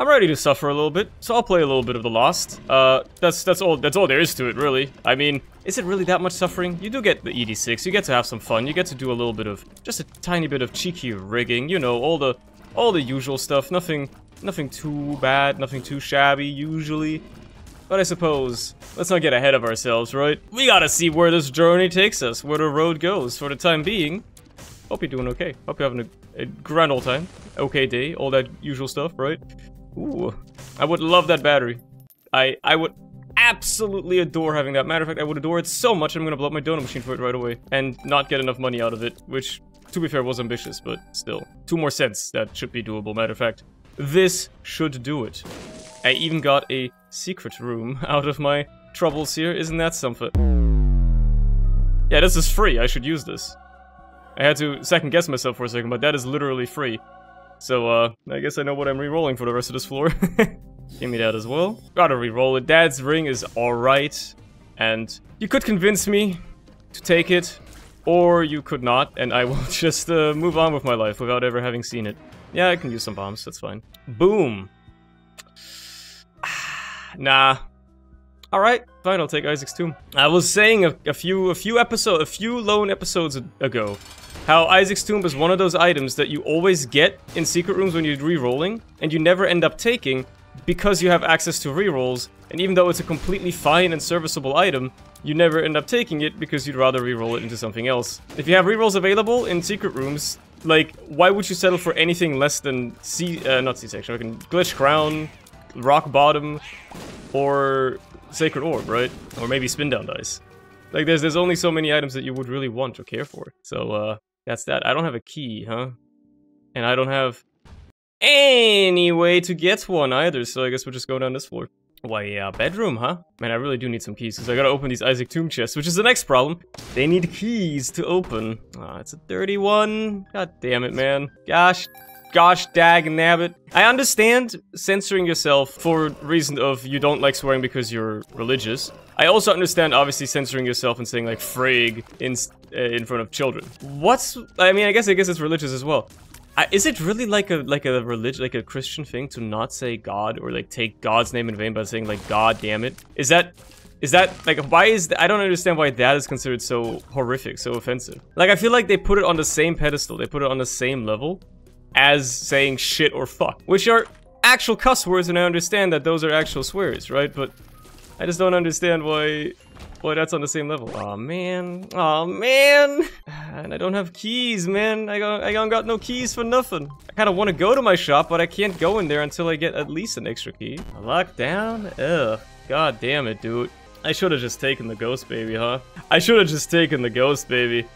I'm ready to suffer a little bit, so I'll play a little bit of The Lost. That's all there is to it, really. I mean, is it really that much suffering? You do get the ED6, you get to have some fun, you get to do a little bit of, just a tiny bit of cheeky rigging, you know, all the usual stuff, nothing too bad, nothing too shabby, usually. But I suppose, let's not get ahead of ourselves, right? We gotta see where this journey takes us, where the road goes for the time being. Hope you're doing okay. Hope you're having a grand old time. Okay day, all that usual stuff, right? Ooh, I would love that battery. I would absolutely adore having that. Matter of fact, I would adore it so much I'm gonna blow up my donut machine for it right away and not get enough money out of it, which, to be fair, was ambitious, but still. 2 more cents, that should be doable. Matter of fact, this should do it. I even got a secret room out of my troubles here. Isn't that something? Yeah, this is free. I should use this. I had to second guess myself for a second, but that is literally free. So, I guess I know what I'm re-rolling for the rest of this floor. Give me that as well. Gotta re-roll it. Dad's ring is alright. And you could convince me to take it, or you could not, and I will just move on with my life without ever having seen it. Yeah, I can use some bombs. That's fine. Boom. Nah. Alright, fine, I'll take Isaac's Tomb. I was saying a few lone episodes ago how Isaac's Tomb is one of those items that you always get in secret rooms when you're re-rolling, and you never end up taking because you have access to re-rolls, and even though it's a completely fine and serviceable item, you never end up taking it because you'd rather re-roll it into something else. If you have re-rolls available in secret rooms, like, why would you settle for anything less than not C-section, I can Glitch Crown, Rock Bottom, or Sacred Orb, right? Or maybe Spin Down Dice. Like, there's only so many items that you would really want or care for. So, that's that. I don't have a key, huh? And I don't have any way to get one either, so I guess we'll just go down this floor. Why, yeah, bedroom, huh? Man, I really do need some keys, because I gotta open these Isaac's Tomb chests, which is the next problem. They need keys to open. Ah, it's a dirty one. God damn it, man. Gosh, dag nabbit. I understand censoring yourself for reason of you don't like swearing because you're religious. I also understand, obviously, censoring yourself and saying, like, frig in front of children. What's... I mean, I guess it's religious as well. Is it really like a Christian thing to not say God or, like, take God's name in vain by saying, like, God damn it? I don't understand why that is considered so horrific, so offensive. Like, I feel like they put it on the same pedestal. They put it on the same level as saying shit or fuck, which are actual cuss words, and I understand that those are actual swears, right? But I just don't understand why that's on the same level. Oh man, and I don't have keys, man. I don't got no keys for nothing. I kind of want to go to my shop, but I can't go in there until I get at least an extra key. Lockdown. Ugh, god damn it, dude. I should have just taken the Ghost Baby, huh? I should have just taken the Ghost Baby.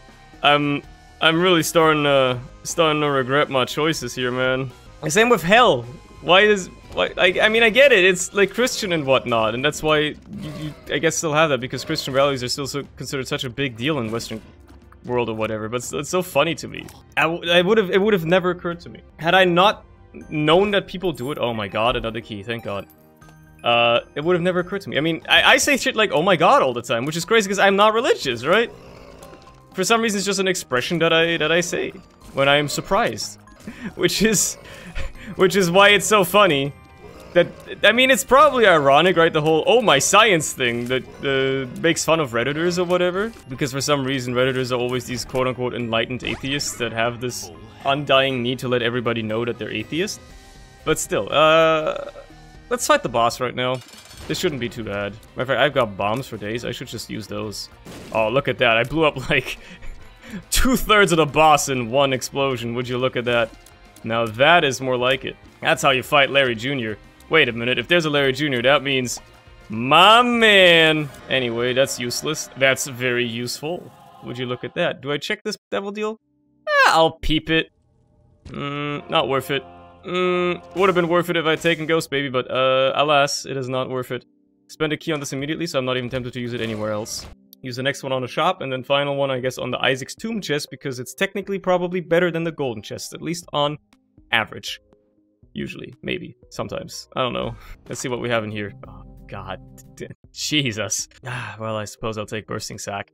I'm really starting to regret my choices here, man. Same with hell. I mean, I get it. It's like Christian and whatnot, and that's why you I guess still have that, because Christian values are still so considered such a big deal in Western world or whatever. But it's so funny to me. It would have never occurred to me had I not known that people do it. Oh my god, another key. Thank God. It would have never occurred to me. I mean, I say shit like "oh my god" all the time, which is crazy because I'm not religious, right? For some reason, it's just an expression that I say when I am surprised, which is why it's so funny. That, I mean, it's probably ironic, right? The whole "oh my science" thing that makes fun of Redditors or whatever, because for some reason Redditors are always these quote-unquote enlightened atheists that have this undying need to let everybody know that they're atheist. But still, let's fight the boss right now. This shouldn't be too bad. Matter of fact, I've got bombs for days. I should just use those. Oh, look at that. I blew up like 2/3 of the boss in one explosion. Would you look at that? Now that is more like it. That's how you fight Larry Jr. Wait a minute. If there's a Larry Jr., that means my man. Anyway, that's useless. That's very useful. Would you look at that? Do I check this devil deal? I'll peep it. Not worth it. Would have been worth it if I'd taken Ghost Baby, but alas, it is not worth it. Spend a key on this immediately, so I'm not even tempted to use it anywhere else. Use the next one on the shop, and then final one, I guess, on the Isaac's Tomb chest, because it's technically probably better than the golden chest, at least on average. Usually, maybe, sometimes. I don't know. Let's see what we have in here. Oh, God. Jesus. Well, I suppose I'll take Bursting Sack.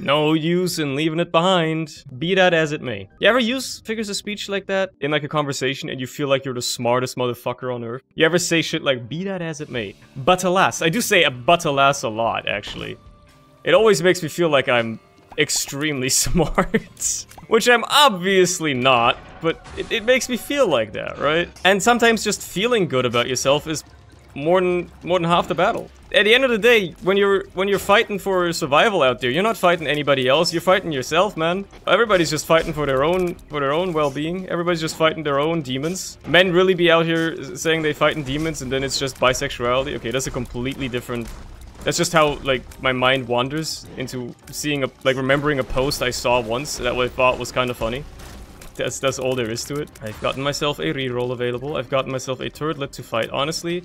No use in leaving it behind. Be that as it may. You ever use figures of speech like that in like a conversation and you feel like you're the smartest motherfucker on earth? You ever say shit like, be that as it may? But alas. I do say but alas a lot, actually. It always makes me feel like I'm extremely smart. Which I'm obviously not, but it makes me feel like that, right? And sometimes just feeling good about yourself is more than half the battle. At the end of the day, when you're fighting for survival out there, you're not fighting anybody else, you're fighting yourself, man. Everybody's just fighting for their own well-being. Everybody's just fighting their own demons. Men really be out here saying they fighting demons and then it's just bisexuality. Okay, that's a completely different... That's just how, like, my mind wanders into seeing a... Like, remembering a post I saw once that I thought was kind of funny. That's all there is to it. I've gotten myself a reroll available. I've gotten myself a turtlet to fight. Honestly,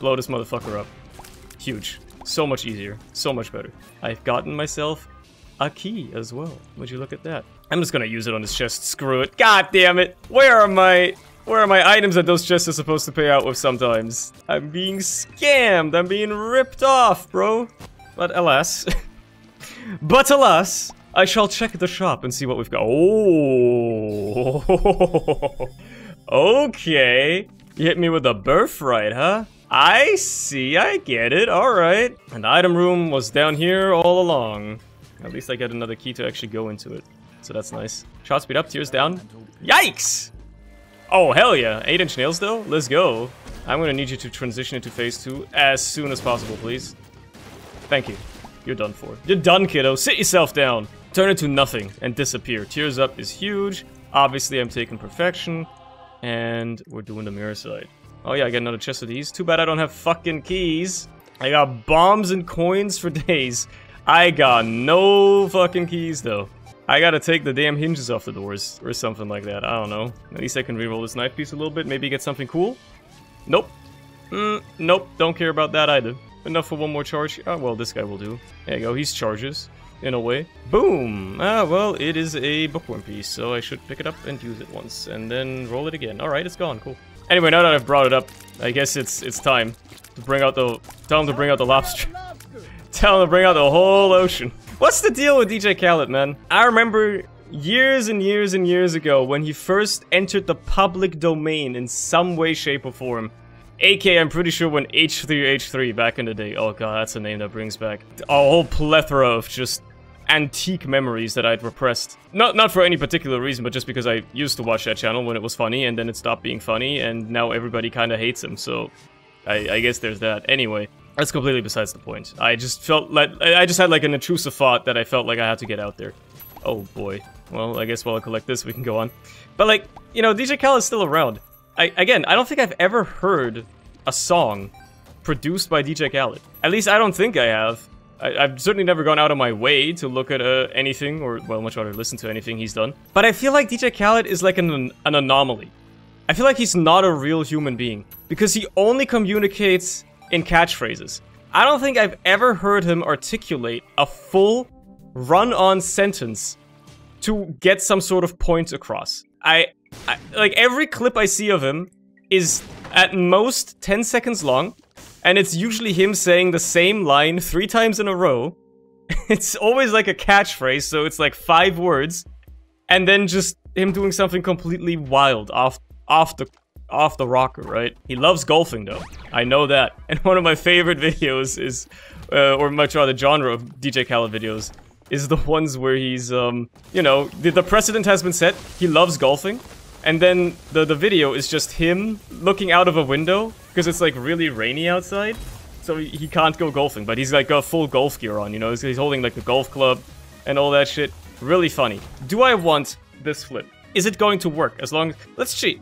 blow this motherfucker up. Huge. So much easier. So much better. I've gotten myself a key as well. Would you look at that? I'm just gonna use it on this chest. Screw it. God damn it. Where are my items that those chests are supposed to pay out with sometimes? I'm being scammed. I'm being ripped off, bro. But alas. But alas. I shall check the shop and see what we've got. Oh. Okay. You hit me with a birthright, huh? I see, I get it, alright. And the item room was down here all along. At least I got another key to actually go into it. So that's nice. Shot speed up, tears down. Yikes! Oh, hell yeah. 8-inch nails, though? Let's go. I'm gonna need you to transition into phase 2 as soon as possible, please. Thank you. You're done for. You're done, kiddo. Sit yourself down. Turn into nothing and disappear. Tears up is huge. Obviously, I'm taking perfection. And we're doing the mirror side. Oh yeah, I got another chest of these. Too bad I don't have fucking keys. I got bombs and coins for days. I got no fucking keys, though. I gotta take the damn hinges off the doors or something like that. I don't know. At least I can reroll this knife piece a little bit. Maybe get something cool? Nope. Nope. Don't care about that either. Enough for one more charge. Oh, well, this guy will do. There you go. He's charges, in a way. Boom! Ah, well, it is a bookworm piece, so I should pick it up and use it once. And then roll it again. Alright, it's gone. Cool. Anyway, now that I've brought it up, I guess it's time to bring out the... Tell him to bring out the lobster. Tell him to bring out the whole ocean. What's the deal with DJ Khaled, man? I remember years and years and years ago when he first entered the public domain in some way, shape, or form. A.k.a. I'm pretty sure when H3H3 back in the day. Oh god, that's a name that brings back a whole plethora of just... antique memories that I'd repressed. Not for any particular reason, but just because I used to watch that channel when it was funny, and then it stopped being funny, and now everybody kind of hates him, so... I guess there's that. Anyway, that's completely besides the point. I just felt like... I just had like an intrusive thought that I felt like I had to get out there. Oh boy. Well, I guess while I collect this, we can go on. But like, you know, DJ Khaled is still around. I don't think I've ever heard a song produced by DJ Khaled. At least I don't think I have. I've certainly never gone out of my way to look at anything, or, well, much rather listen to anything he's done. But I feel like DJ Khaled is like an anomaly. I feel like he's not a real human being, because he only communicates in catchphrases. I don't think I've ever heard him articulate a full, run-on sentence to get some sort of point across. Like, every clip I see of him is at most 10 seconds long. And it's usually him saying the same line 3 times in a row. It's always like a catchphrase, so it's like 5 words. And then just him doing something completely wild off the rocker, right? He loves golfing, though. I know that. And one of my favorite videos is... or much rather the genre of DJ Khaled videos is the ones where he's, you know, the precedent has been set. He loves golfing. And then the video is just him looking out of a window, because it's like really rainy outside, so he can't go golfing, but he's like got full golf gear on, you know, he's holding like the golf club and all that shit. Really funny. Do I want this flip? Is it going to work? As long as... Let's see.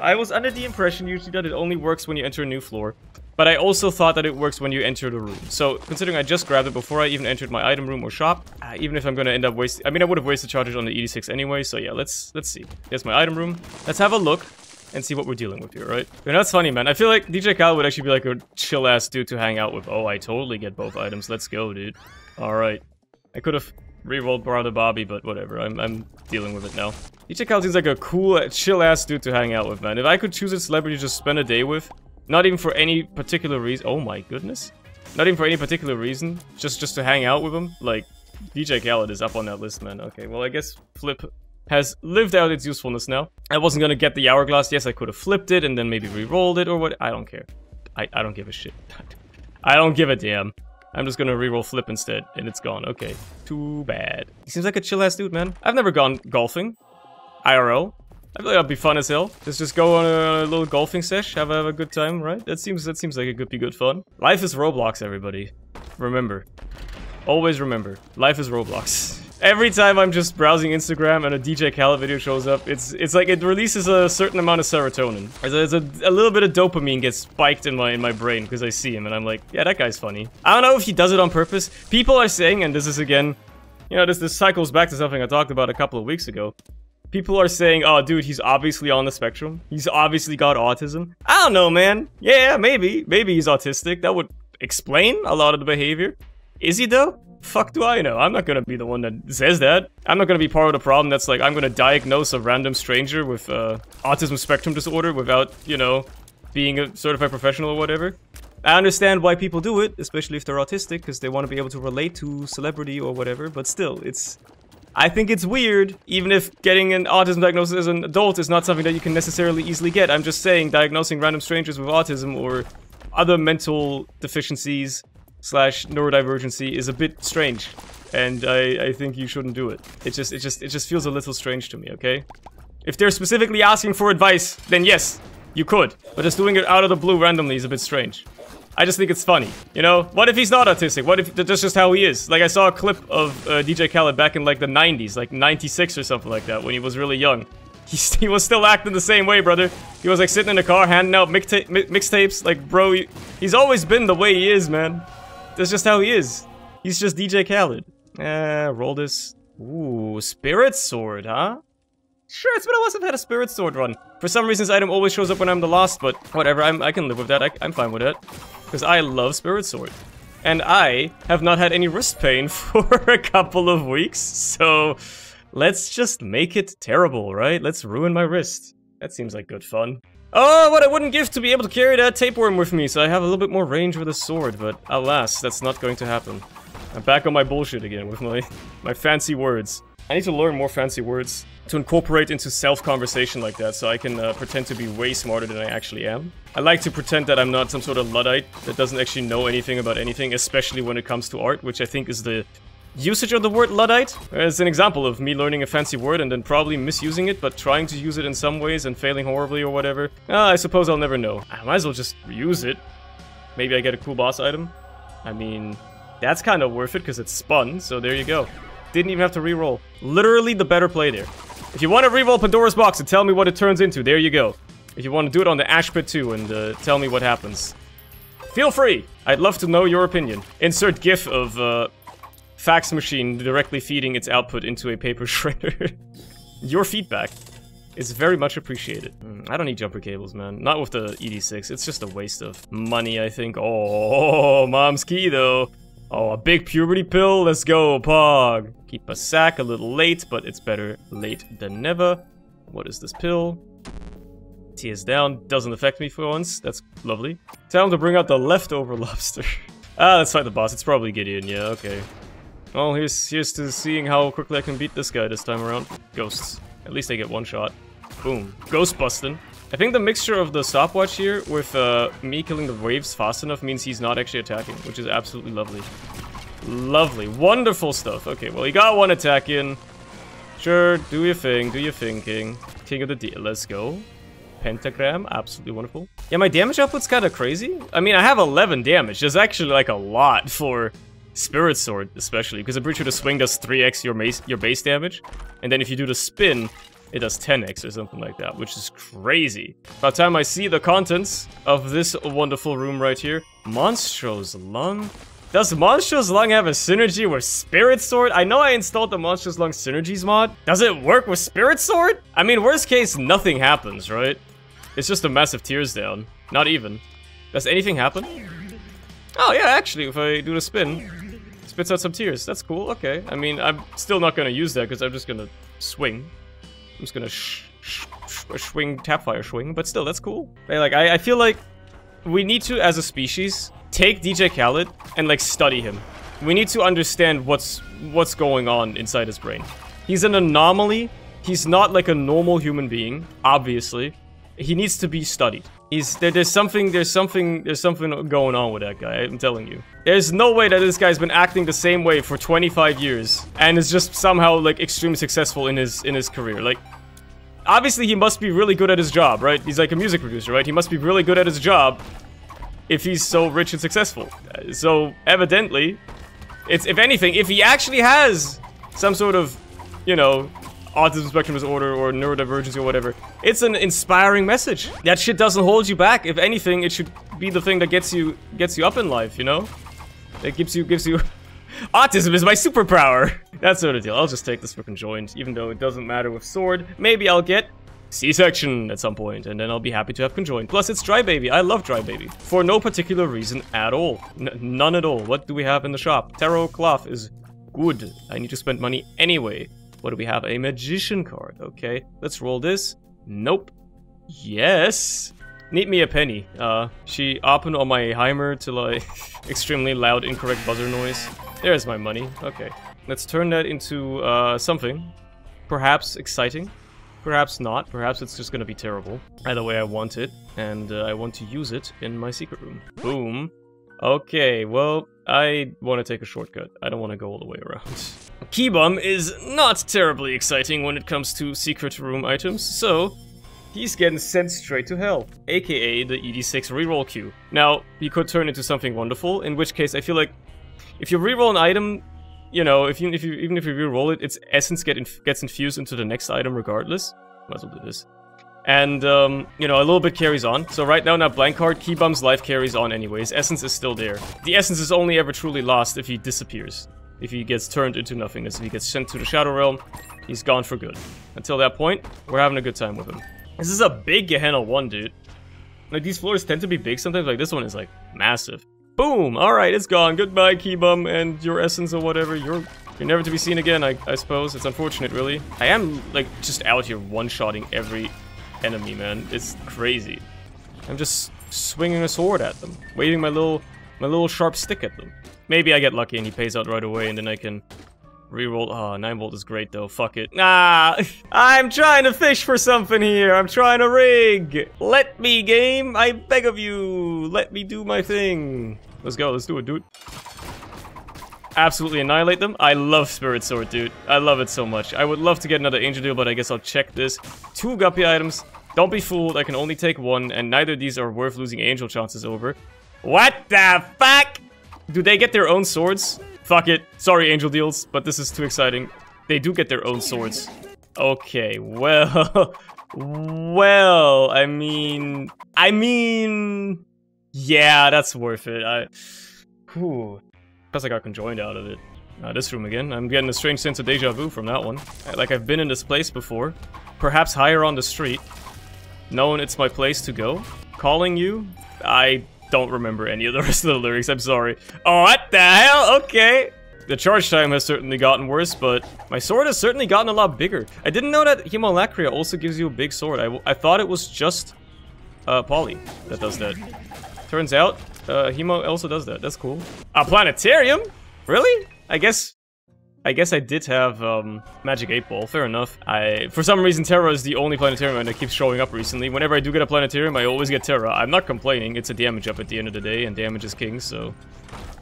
I was under the impression usually that it only works when you enter a new floor, but I also thought that it works when you enter the room. So, considering I just grabbed it before I even entered my item room or shop, even if I'm gonna end up wasting... I mean, I would have wasted charges on the ED6 anyway, so yeah, let's see. There's my item room. Let's have a look and see what we're dealing with here, right? And that's funny, man. I feel like DJ Khaled would actually be like a chill-ass dude to hang out with. Oh, I totally get both items. Let's go, dude. Alright. I could have re-rolled Brother Bobby, but whatever. I'm dealing with it now. DJ Khaled seems like a cool, chill-ass dude to hang out with, man. If I could choose a celebrity to just spend a day with... Not even for any particular reason. Oh my goodness. Not even for any particular reason. Just to hang out with him. Like, DJ Khaled is up on that list, man. Okay, well, I guess flip has lived out its usefulness now. I wasn't gonna get the hourglass. Yes, I could have flipped it and then maybe re-rolled it or what. I don't care. I don't give a shit. I don't give a damn. I'm just gonna re-roll flip instead, and it's gone. Okay, too bad. He seems like a chill-ass dude, man. I've never gone golfing, IRL. I feel like that'd be fun as hell. Just go on a little golfing sesh, have a good time, right? That seems like it could be good fun. Life is Roblox, everybody. Remember, always remember, life is Roblox. Every time I'm just browsing Instagram and a DJ Khaled video shows up, it's like it releases a certain amount of serotonin. There's a little bit of dopamine gets spiked in my brain because I see him and I'm like, yeah, that guy's funny. I don't know if he does it on purpose. People are saying, and this is again, you know, this cycles back to something I talked about a couple of weeks ago. People are saying, oh, dude, he's obviously on the spectrum. He's obviously got autism. I don't know, man. Yeah, maybe. Maybe he's autistic. That would explain a lot of the behavior. Is he, though? Fuck do I know? I'm not gonna be the one that says that. I'm not gonna be part of the problem that's like, I'm gonna diagnose a random stranger with autism spectrum disorder without, you know, being a certified professional or whatever. I understand why people do it, especially if they're autistic, because they want to be able to relate to celebrity or whatever, but still, it's... I think it's weird, even if getting an autism diagnosis as an adult is not something that you can necessarily easily get. I'm just saying, diagnosing random strangers with autism or other mental deficiencies / neurodivergency is a bit strange, and I think you shouldn't do it. It just feels a little strange to me, okay? If they're specifically asking for advice, then yes, you could, but just doing it out of the blue randomly is a bit strange. I just think it's funny, you know? What if he's not autistic? What if that's just how he is? Like, I saw a clip of DJ Khaled back in, like, the 90s, like, 96 or something like that, when he was really young. He was still acting the same way, brother. He was, like, sitting in the car, handing out mixtapes. Like, bro, he's always been the way he is, man. That's just how he is. He's just DJ Khaled. Roll this. Ooh, Spirit Sword, huh? Sure, it's been a while since I've had a Spirit Sword run. For some reason, this item always shows up when I'm the Lost, but whatever, I can live with that. I'm fine with that. Because I love Spirit Sword. And I have not had any wrist pain for a couple of weeks, so let's just make it terrible, right? Let's ruin my wrist. That seems like good fun. Oh, what I wouldn't give to be able to carry that tapeworm with me, so I have a little bit more range with a sword, but alas, that's not going to happen. I'm back on my bullshit again with my fancy words. I need to learn more fancy words to incorporate into self-conversation like that, so I can pretend to be way smarter than I actually am. I like to pretend that I'm not some sort of Luddite that doesn't actually know anything about anything, especially when it comes to art, which I think is the usage of the word Luddite. It's an example of me learning a fancy word and then probably misusing it, but trying to use it in some ways and failing horribly or whatever. I suppose I'll never know. I might as well just use it. Maybe I get a cool boss item. I mean, that's kind of worth it because it's spun, so there you go. Didn't even have to re-roll. Literally the better play there. If you want to re-roll Pandora's box and tell me what it turns into, there you go. If you want to do it on the Ash pit too and tell me what happens, feel free. I'd love to know your opinion. Insert GIF of fax machine directly feeding its output into a paper shredder. Your feedback is very much appreciated. I don't need jumper cables, man. Not with the ED6. It's just a waste of money, I think. Oh, Mom's key though. Oh, a big puberty pill, let's go, Pog! Keep a sack a little late, but it's better late than never. What is this pill? Tears down, doesn't affect me for once, that's lovely. Tell him to bring out the leftover lobster. Let's fight the boss, it's probably Gideon, yeah, okay. Well, here's to seeing how quickly I can beat this guy this time around. Ghosts, at least I get one shot. Boom, ghost bustin'. I think the mixture of the stopwatch here with me killing the waves fast enough means he's not actually attacking, which is absolutely lovely. Lovely. Wonderful stuff. Okay, well, you got one attack in. Sure, do your thing, King. King of the deal. Let's go. Pentagram, absolutely wonderful. Yeah, my damage output's kind of crazy. I mean, I have 11 damage. That's actually, like, a lot for Spirit Sword, especially, because I'm pretty sure the swing does 3x your base damage. And then if you do the spin, it does 10x or something like that, which is crazy. By the time I see the contents of this wonderful room right here, Monstro's Lung? Does Monstro's Lung have a synergy with Spirit Sword? I know I installed the Monstro's Lung synergies mod. Does it work with Spirit Sword? I mean, worst case, nothing happens, right? It's just a massive tears down. Not even. Does anything happen? Oh yeah, actually, if I do the spin, it spits out some tears. That's cool, okay. I mean, I'm still not gonna use that because I'm just gonna swing. I'm just gonna swing, tap fire swing, but still, that's cool. Like, I feel like we need to, as a species, take DJ Khaled and, like, study him. We need to understand what's going on inside his brain. He's an anomaly. He's not like a normal human being, obviously. He needs to be studied. There's something going on with that guy, I'm telling you. There's no way that this guy's been acting the same way for 25 years and is just somehow like extremely successful in his career. Like, obviously he must be really good at his job, right? He's like a music producer, right? He must be really good at his job if he's so rich and successful. So evidently, it's, if anything, if he actually has some sort of, you know, autism spectrum disorder or neurodivergency or whatever, it's an inspiring message. That shit doesn't hold you back. If anything, it should be the thing that gets you up in life, you know? That gives you autism is my superpower. That sort of deal. I'll just take this for conjoined, even though it doesn't matter with sword. Maybe I'll get C-section at some point, and then I'll be happy to have conjoined. Plus, it's Dry Baby. I love Dry Baby. For no particular reason at all. None at all. What do we have in the shop? Tarot cloth is good. I need to spend money anyway. What do we have? A Magician card. Okay, let's roll this. Nope. Yes. Need me a penny. She opened on my heimer to like extremely loud incorrect buzzer noise. There's my money. Okay. Let's turn that into something. Perhaps exciting. Perhaps not. Perhaps it's just gonna be terrible. Either way, I want it, and I want to use it in my secret room. Boom. Okay, well, I want to take a shortcut. I don't want to go all the way around. Keybum is not terribly exciting when it comes to secret room items, so he's getting sent straight to hell, aka the ED6 reroll queue. Now, he could turn into something wonderful, in which case I feel like if you reroll an item, you know, even if you reroll it, its essence gets infused into the next item regardless. Might as well do this. And, you know, a little bit carries on. So right now, that blank card, Keybum's life carries on anyways. Essence is still there. The essence is only ever truly lost if he disappears. If he gets turned into nothingness. If he gets sent to the Shadow Realm, he's gone for good. Until that point, we're having a good time with him. This is a big Gehenna 1, dude. Like, these floors tend to be big sometimes. Like, this one is, like, massive. Boom! Alright, it's gone. Goodbye, Keybum, and your essence or whatever. You're never to be seen again, I suppose. It's unfortunate, really. I am, like, just out here one-shotting every enemy, man. It's crazy. I'm just swinging a sword at them, waving my little sharp stick at them. Maybe I get lucky and he pays out right away, and then I can reroll. Ah, 9-volt is great though. Fuck it. Nah, I'm trying to fish for something here. I'm trying to rig. Let me, game. I beg of you. Let me do my thing. Let's go. Let's do it, dude. Absolutely annihilate them. I love Spirit Sword, dude. I love it so much. I would love to get another Angel Deal, but I guess I'll check this. 2 guppy items. Don't be fooled. I can only take 1, and neither of these are worth losing angel chances over. What the fuck? Do they get their own swords? Fuck it. Sorry, Angel Deals, but this is too exciting. They do get their own swords. Okay, well... well, I mean... yeah, that's worth it. Whew. Plus I got conjoined out of it. This room again. I'm getting a strange sense of deja vu from that one. Like I've been in this place before. Perhaps higher on the street. Knowing it's my place to go. Calling you? I don't remember any of the rest of the lyrics, I'm sorry. Oh, what the hell? Okay. The charge time has certainly gotten worse, but my sword has certainly gotten a lot bigger. I didn't know that Hemolacria also gives you a big sword. I thought it was just Polly that does that. Turns out, Hemo also does that. That's cool. A Planetarium? Really? I guess I did have Magic 8 Ball. Fair enough. For some reason, Terra is the only Planetarium that keeps showing up recently. Whenever I do get a Planetarium, I always get Terra. I'm not complaining. It's a damage up at the end of the day, and damage is king, so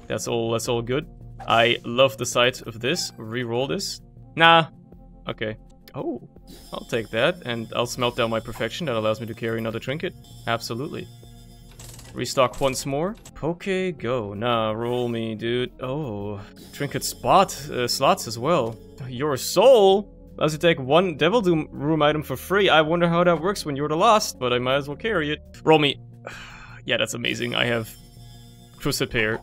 that's all good. I love the sight of this. Reroll this. Nah. Okay. Oh, I'll take that, and I'll smelt down my Perfection. That allows me to carry another trinket. Absolutely. Restock once more. Poke, go. Nah, roll me, dude. Oh, trinket slots as well. Your soul allows you to take 1 Devil Doom room item for free. I wonder how that works when you're the Lost, but I might as well carry it. Roll me. Yeah, that's amazing. I have Crucipair.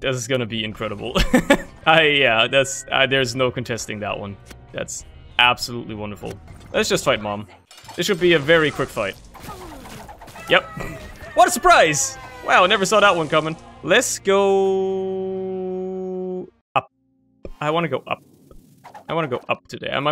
This is gonna be incredible. Yeah, that's there's no contesting that one. That's absolutely wonderful. Let's just fight, Mom. This should be a very quick fight. Yep. What a surprise! Wow, I never saw that one coming. Let's go... up. I want to go up. I want to go up today. I'm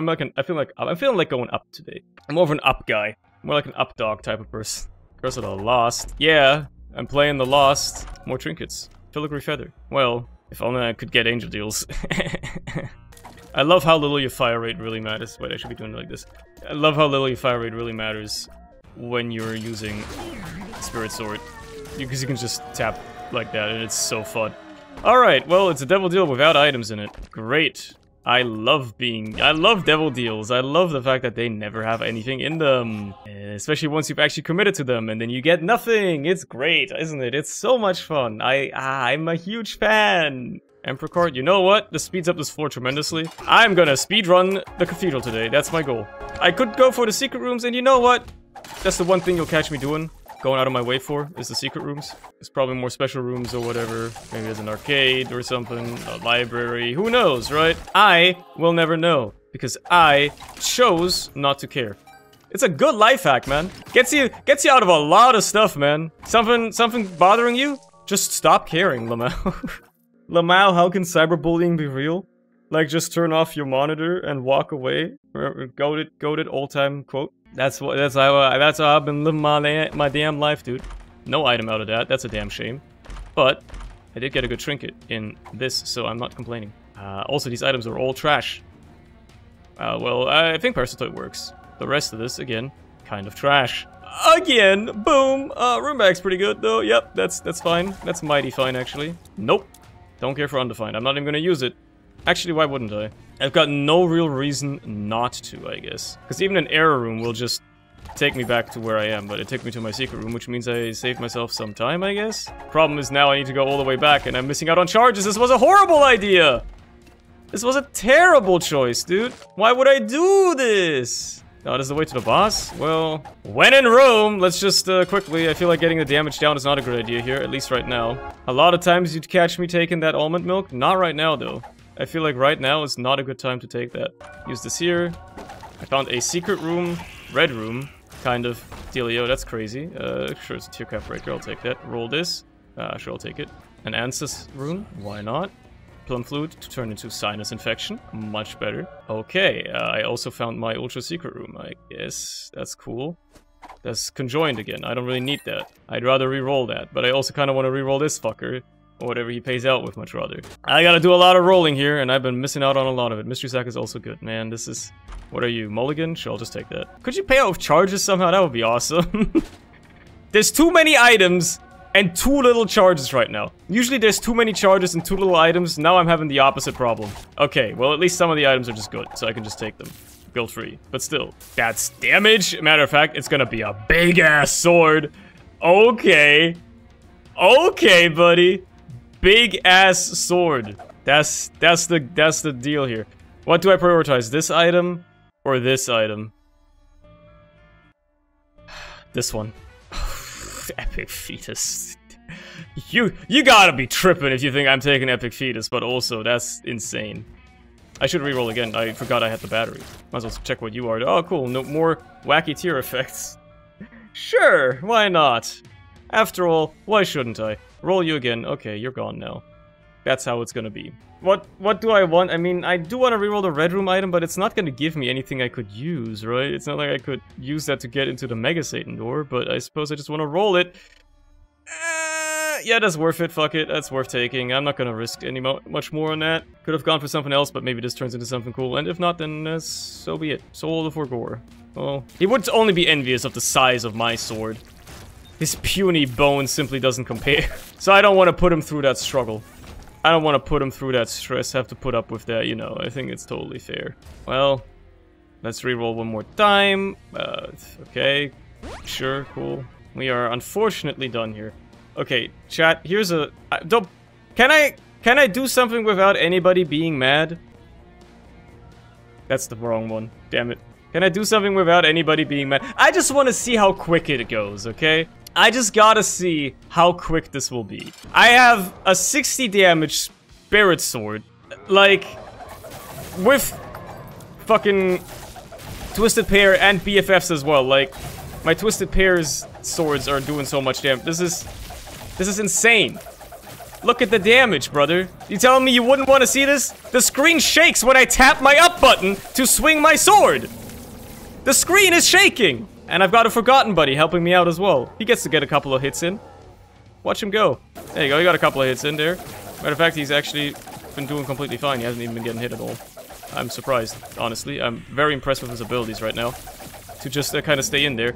feeling like going up today. I'm more of an up guy. More like an up dog type of person. Curse of the Lost. Yeah, I'm playing the Lost. More trinkets. Filigree Feather. Well, If only I could get angel deals. I love how little your fire rate really matters. Wait, I should be doing it like this. I love how little your fire rate really matters when you're using Spirit Sword, because you can just tap like that, and it's so fun. Alright, well, it's a Devil Deal without items in it. Great. I love Devil Deals. I love the fact that they never have anything in them. Especially once you've actually committed to them, and then you get nothing. It's great, isn't it? It's so much fun. I'm a huge fan. Emperor card, you know what? This speeds up this floor tremendously. I'm gonna speedrun the cathedral today. That's my goal. I could go for the secret rooms, and you know what? That's the one thing you'll catch me doing. Going out of my way for is the secret rooms. There's probably more special rooms or whatever. Maybe there's an arcade or something, a library. Who knows, right? I will never know because I chose not to care. It's a good life hack, man. Gets you out of a lot of stuff, man. Something bothering you? Just stop caring, Lamau. Lamau, how can cyberbullying be real? Like, just turn off your monitor and walk away. Goated old-time quote. That's how I've been living my damn life, dude. No item out of that. That's a damn shame. But I did get a good trinket in this, so I'm not complaining. Also, these items are all trash. Well, I think Parasitoid works. The rest of this, again, kind of trash. Again, boom. Room bag's pretty good though. Yep, that's fine. That's mighty fine, actually. Nope. Don't care for undefined. I'm not even gonna use it. Actually, why wouldn't I? I've got no real reason not to, I guess. Because even an error room will just take me back to where I am, but it took me to my secret room, which means I saved myself some time, I guess? Problem is now I need to go all the way back, and I'm missing out on charges. This was a horrible idea! This was a terrible choice, dude. Why would I do this? Oh, this is the way to the boss? Well, when in Rome, let's just quickly, I feel like getting the damage down is not a good idea here, at least right now. A lot of times you'd catch me taking that almond milk. Not right now, though. I feel like right now is not a good time to take that. Use this here. I found a secret room. Red room. Kind of. Dealio, that's crazy. Sure, it's a tier cap breaker. I'll take that. Roll this. Sure, I'll take it. An Ancestors rune. Why not? Plum flute to turn into sinus infection. Much better. Okay, I also found my ultra secret room. I guess that's cool. That's conjoined again. I don't really need that. I'd rather reroll that. But I also kind of want to reroll this fucker. Or whatever he pays out with, much rather. I gotta do a lot of rolling here, and I've been missing out on a lot of it. Mystery Sack is also good, man. This is... What are you, Mulligan? Sure, I'll just take that. Could you pay out with charges somehow? That would be awesome. There's too many items and too little charges right now. Usually there's too many charges and too little items. Now I'm having the opposite problem. Okay, well, at least some of the items are just good, so I can just take them. Guilt-free. But still, that's damage. Matter of fact, it's gonna be a big-ass sword. Okay. Okay, buddy. Big ass sword. That's the deal here. What do I prioritize? This item or this item? This one. Epic Fetus. You gotta be tripping if you think I'm taking Epic Fetus, but also that's insane. I should reroll again. I forgot I had the battery. Might as well check what you are. Oh cool, no more wacky tier effects. Sure, why not? After all, why shouldn't I? Roll you again. Okay, you're gone now. That's how it's gonna be. What do I want? I mean, I do want to reroll the red room item, but it's not gonna give me anything I could use, right? It's not like I could use that to get into the Mega Satan door, but I suppose I just want to roll it. Yeah, that's worth it. Fuck it. That's worth taking. I'm not gonna risk any much more on that. Could have gone for something else, but maybe this turns into something cool. And if not, then so be it. Soul of Orgor. Oh, he would only be envious of the size of my sword. His puny bone simply doesn't compare. So I don't want to put him through that struggle. I don't want to put him through that stress, have to put up with that, you know. I think it's totally fair. Well, let's reroll one more time. Okay, sure, cool. We are unfortunately done here. Okay, chat, here's a... Can I do something without anybody being mad? That's the wrong one, damn it. Can I do something without anybody being mad? I just want to see how quick it goes, okay? I just gotta see how quick this will be. I have a 60 damage spirit sword, like, with fucking Twisted Pair and BFFs as well. Like, my Twisted Pair's swords are doing so much damage. This is insane. Look at the damage, brother. You telling me you wouldn't want to see this? The screen shakes when I tap my up button to swing my sword. The screen is shaking. And I've got a forgotten buddy helping me out as well. He gets to get a couple of hits in. Watch him go. There you go, he got a couple of hits in there. Matter of fact, he's actually been doing completely fine. He hasn't even been getting hit at all. I'm surprised, honestly. I'm very impressed with his abilities right now. To just kind of stay in there.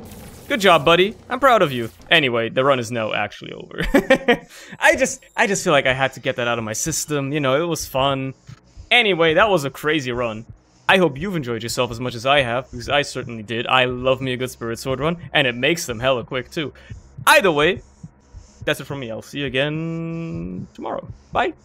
Good job, buddy. I'm proud of you. Anyway, the run is now actually over. I just feel like I had to get that out of my system. You know, it was fun. Anyway, that was a crazy run. I hope you've enjoyed yourself as much as I have, because I certainly did. I love me a good Spirit Sword run, and it makes them hella quick, too. Either way, that's it from me. I'll see you again tomorrow. Bye.